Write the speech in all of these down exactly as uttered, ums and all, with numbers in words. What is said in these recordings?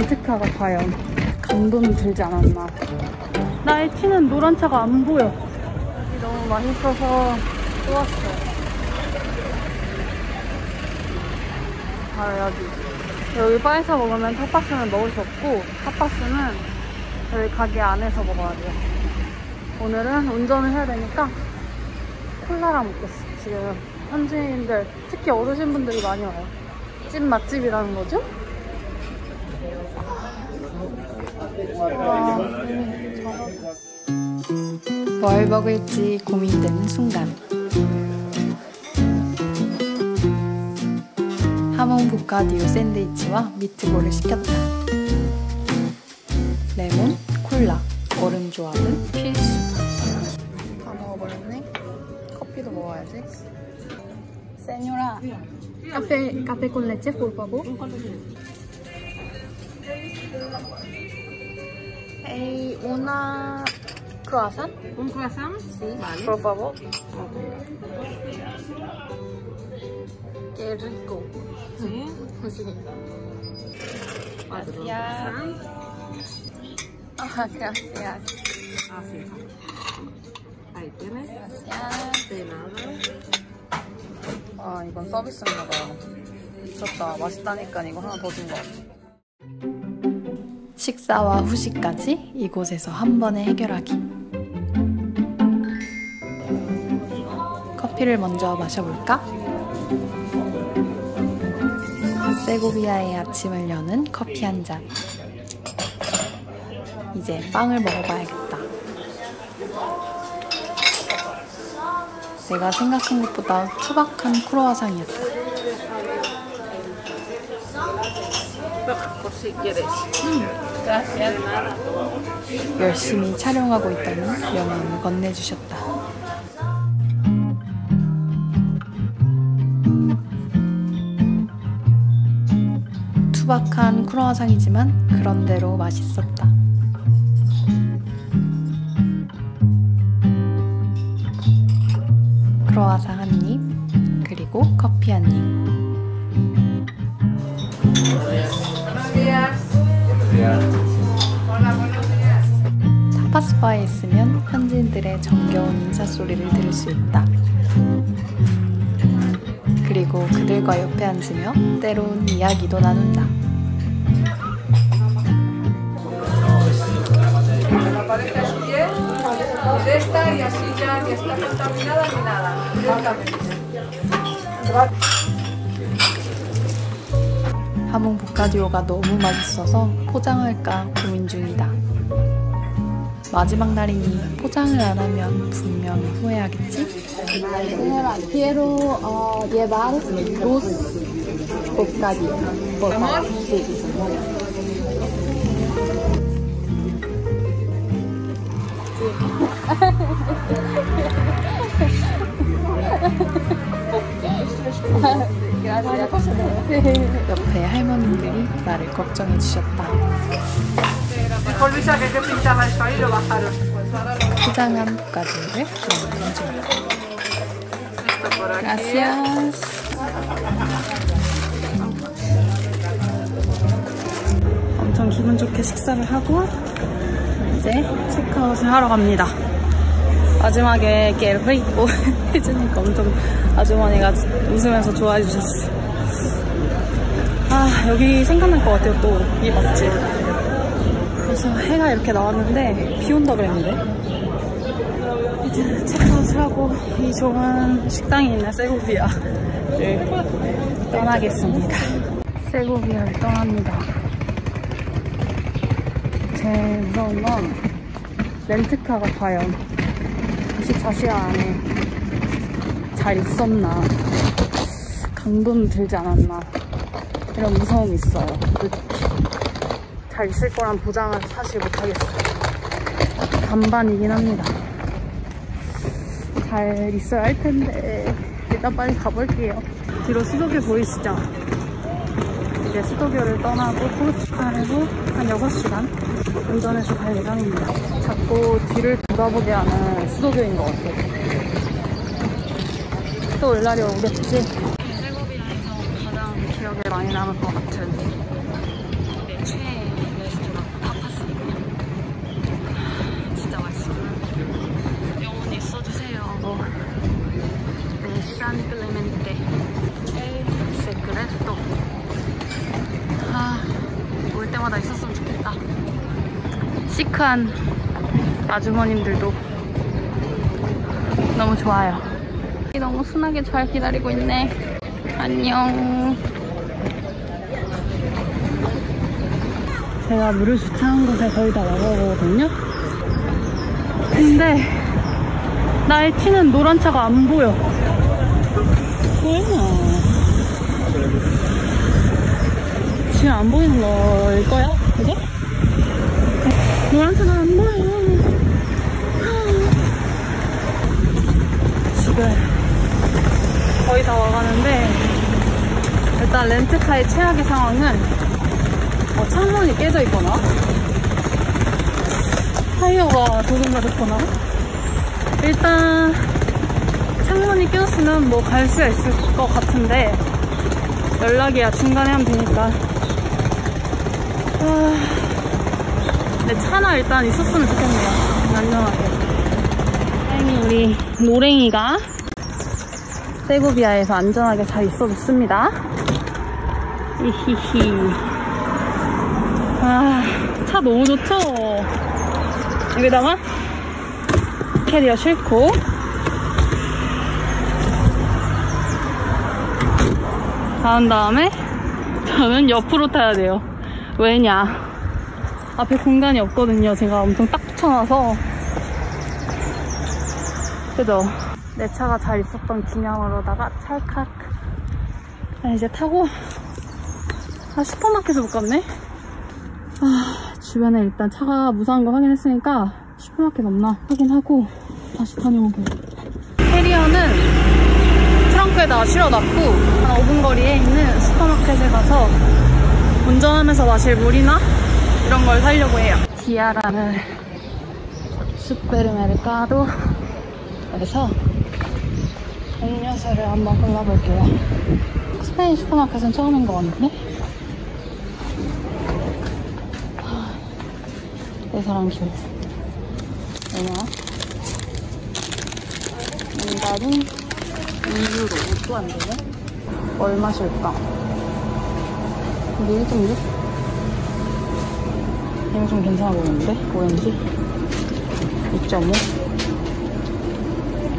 렌트카가 과연 감동이 들지 않았나. 나의 치는 노란 차가 안 보여. 여기 너무 맛있어서 또 왔어. 바로 여기. 여기 바에서 먹으면 타파스는 먹을 수 없고, 타파스는 여기 가게 안에서 먹어야 돼요. 오늘은 운전을 해야 되니까 콜라랑 먹겠어. 지금 현지인들, 특히 어르신분들이 많이 와요. 찐 맛집이라는 거죠? 와, 뭘 먹을지 고민되는 순간, 하몽 보카디오 샌드위치와 미트볼을 시켰다. 레몬, 콜라, 얼음 조합은 필수. 다 먹어버렸네. 커피도 먹어야지. 세뇨라, 카페, 카페 콘 레체 por favor. 에이, una croissant. Un croissant? Sí, vale. Por favor. Qué rico. Sí. Sí. Gracias. Ah, gracias. Ah, sí. Ahí tienes. Gracias. De nada. 아, 이건 서비스인가 봐. 미쳤다. 맛있다니까 이거 하나 더 준 거 같아. 식사와 후식까지 이곳에서 한 번에 해결하기. 커피를 먼저 마셔볼까? 세고비아의 아침을 여는 커피 한 잔. 이제 빵을 먹어봐야겠다. 내가 생각한 것보다 투박한 크로와상이었다. 음. 열심히 촬영하고 있다는 명함을 건네주셨다. 투박한 크로와상이지만 그런대로 맛있었다. 크로와상 한 입, 그리고 커피 한 입. 타파스바에 있으면 현지인들의 정겨운 인사소리를 들을 수 있다. 그리고 그들과 옆에 앉으며 때론 이야기도 나눈다. 하몽 보카디오가 너무 맛있어서 포장할까 고민 중이다. 마지막 날이니 포장을 안 하면 분명히 후회하겠지? 옆에 할머님들이 나를 걱정해 주셨다. 포장한 복가지를 먹어보자. Gracias. 엄청 기분 좋게 식사를 하고 이제 체크아웃을 하러 갑니다. 마지막에 깨를 입고 해주니까 엄청 아주머니가 웃으면서 좋아해 주셨어. 아, 여기 생각날 것 같아요. 또 이 맛집. 그래서 해가 이렇게 나왔는데 비 온다 그랬는데 이제 체크아웃을 하고 이 좋은 식당이 있는 세고비아를 떠나겠습니다. 세고비아를 떠납니다. 제일 무서운 건 렌트카가 과연 이십사 시간 안에 잘 있었나, 감금 들지 않았나, 이런 무서움이 있어요. 잘 있을 거란 보장을 사실 못하겠어요. 반반이긴 합니다. 잘 있어야 할 텐데 일단 빨리 가볼게요. 뒤로 수도교 보이시죠? 이제 수도교를 떠나고 포르투갈에서 한 여섯 시간 운전해서 갈 예정입니다. 자꾸 뒤를 돌아보게 하는 수도교인 것 같아요. 또 올 날이 오겠지? 세고비아에서 가장 기억에 많이 남을 것 같은 내 최애 시크한 아주머님들도 너무 좋아요. 너무 순하게 잘 기다리고 있네. 안녕. 제가 물을 주차한 곳에 거의 다 나가거든요. 근데 나의 튀는 노란 차가 안 보여. 뭐야? 지금 안 보이는 거일 거야? 그죠? 노란 차가 안 보여. 집에 거의 다 와가는데 일단 렌트카의 최악의 상황은 어, 창문이 깨져 있거나 타이어가 도둑맞았거나. 일단 창문이 껴있으면 뭐 갈 수가 있을 것 같은데 연락이야 중간에 하면 되니까. 아, 근데 차나 일단 있었으면 좋겠네요. 안전하게. 다행히 우리 노랭이가 세고비아에서 안전하게 잘 있어줬습니다. 히히히. 아, 차 너무 좋죠? 여기다가 캐리어 싣고 나온 다음에 저는 옆으로 타야 돼요. 왜냐? 앞에 공간이 없거든요. 제가 엄청 딱 붙여놔서. 그죠? 내 차가 잘 있었던 기념으로다가 찰칵. 아, 이제 타고. 아, 슈퍼마켓을 못 갔네? 아, 주변에 일단 차가 무사한 거 확인했으니까 슈퍼마켓 없나 확인하고 다시 다녀오고. 캐리어는 트렁크에다가 실어놨고 한 오 분 거리에 있는 슈퍼마켓에 가서 운전하면서 마실 물이나 이런 걸 사려고 해요. 디아라는 슈페르메르카도 그래서 음료수를 한번 골라볼게요. 스페인 슈퍼마켓은 처음인 것 같은데? 내 사랑 길. 얼마? 정답은 이 유로. 옷도 안 되네? 얼마 실까? 이게 일 점 육? 이거 좀 괜찮아 보이는데? 오렌지? 육 점 오?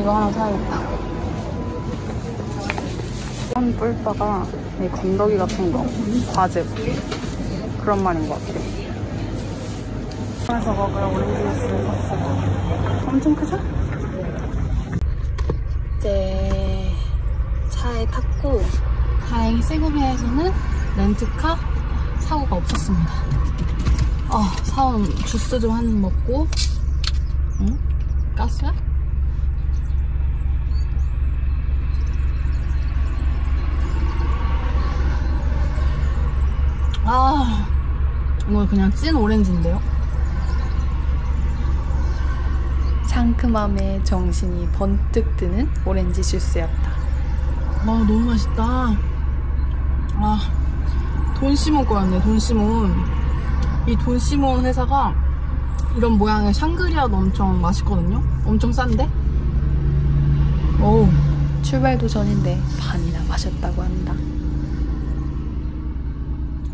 이거 하나 사야겠다. 한 뿔바가 이 건더기 같은 거. 과즙. 그런 말인 것 같아. 그래서 먹으러 오렌지 주스를 샀어요. 엄청 크죠? 이제 차에 탔고 다행히 세고비아에서는 렌트카 사고가 없었습니다. 어, 사온 주스 좀 한 입 먹고. 응? 가스야? 아, 이거 그냥 찐 오렌지인데요? 상큼함에 정신이 번뜩 드는 오렌지 주스였다. 와, 너무 맛있다. 아, 돈 시몬 거였네. 돈 시몬. 이 돈 시몬 회사가 이런 모양의 샹그리아도 엄청 맛있거든요. 엄청 싼데? 오, 출발도 전인데 반이나 마셨다고 한다.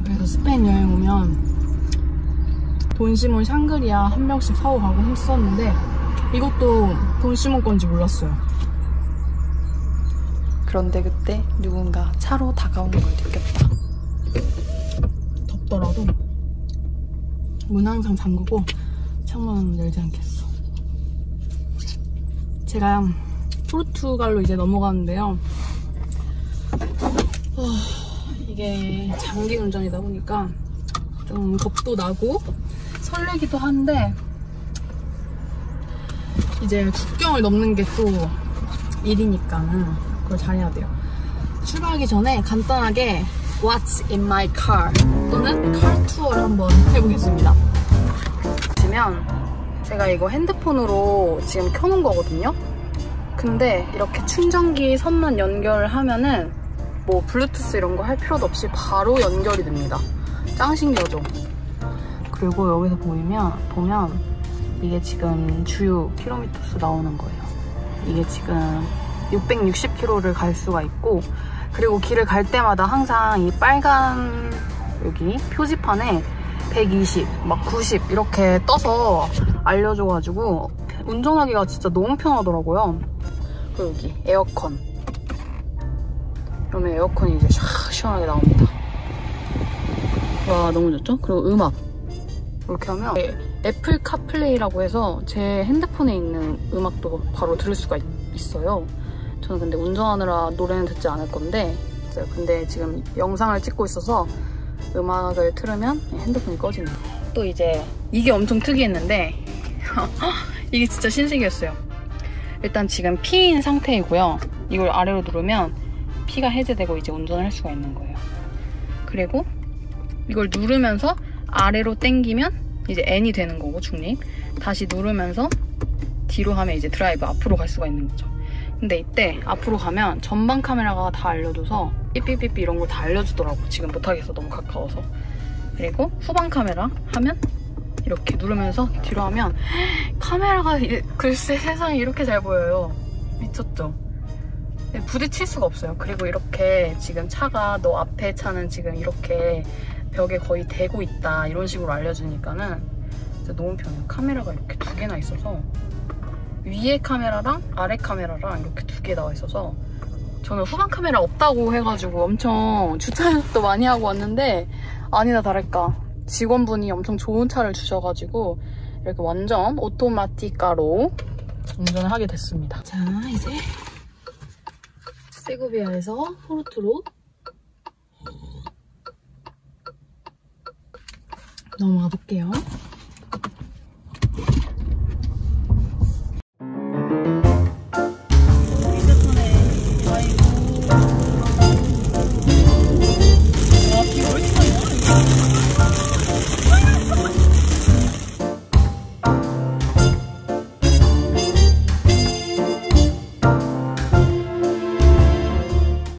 그래서 스페인 여행 오면 돈 시몬 샹그리아 한 병씩 사고 가고 했었는데 이것도 돈 심은 건지 몰랐어요. 그런데 그때 누군가 차로 다가오는 걸 느꼈다. 덥더라도 문 항상 잠그고 창문 열지 않겠어. 제가 포르투갈로 이제 넘어가는데요. 어, 이게 장기 운전이다 보니까 좀 겁도 나고 설레기도 한데 이제 국경을 넘는 게 또 일이니까 그걸 잘해야 돼요. 출발하기 전에 간단하게 What's in my car 또는 car 투어를 한번 해보겠습니다. 보시면 제가 이거 핸드폰으로 지금 켜놓은 거거든요. 근데 이렇게 충전기 선만 연결하면은 뭐 블루투스 이런 거 할 필요도 없이 바로 연결이 됩니다. 짱 신기하죠? 그리고 여기서 보이면 보면 이게 지금 주유 킬로미터 수 나오는 거예요. 이게 지금 육백육십 킬로미터를 갈 수가 있고, 그리고 길을 갈 때마다 항상 이 빨간 여기 표지판에 백이십, 막 구십 이렇게 떠서 알려줘가지고 운전하기가 진짜 너무 편하더라고요. 그리고 여기 에어컨. 그러면 에어컨이 이제 샥 시원하게 나옵니다. 와, 너무 좋죠? 그리고 음악. 이렇게 하면 애플 카플레이라고 해서 제 핸드폰에 있는 음악도 바로 들을 수가 있어요. 저는 근데 운전하느라 노래는 듣지 않을 건데, 근데 지금 영상을 찍고 있어서 음악을 틀으면 핸드폰이 꺼지네요. 또 이제 이게 엄청 특이했는데 이게 진짜 신세계였어요. 일단 지금 피인 상태이고요. 이걸 아래로 누르면 피가 해제되고 이제 운전을 할 수가 있는 거예요. 그리고 이걸 누르면서 아래로 당기면 이제 엔이 되는 거고, 중립. 다시 누르면서 뒤로 하면 이제 드라이브, 앞으로 갈 수가 있는 거죠. 근데 이때 앞으로 가면 전방 카메라가 다 알려줘서 삐삐삐삐 이런 걸 다 알려주더라고. 지금 못하겠어, 너무 가까워서. 그리고 후방 카메라 하면 이렇게 누르면서 뒤로 하면 카메라가, 글쎄, 세상이 이렇게 잘 보여요. 미쳤죠? 부딪힐 수가 없어요. 그리고 이렇게 지금 차가, 너 앞에 차는 지금 이렇게 벽에 거의 대고 있다, 이런 식으로 알려주니까는 진짜 너무 편해요. 카메라가 이렇게 두 개나 있어서 위에 카메라랑 아래 카메라랑 이렇게 두 개 나와 있어서, 저는 후방 카메라 없다고 해가지고 엄청 주차 연습도 많이 하고 왔는데 아니나 다를까 직원분이 엄청 좋은 차를 주셔가지고 이렇게 완전 오토마티카로 운전을 하게 됐습니다. 자, 이제 세고비아에서 포르투로 넘어가 볼게요.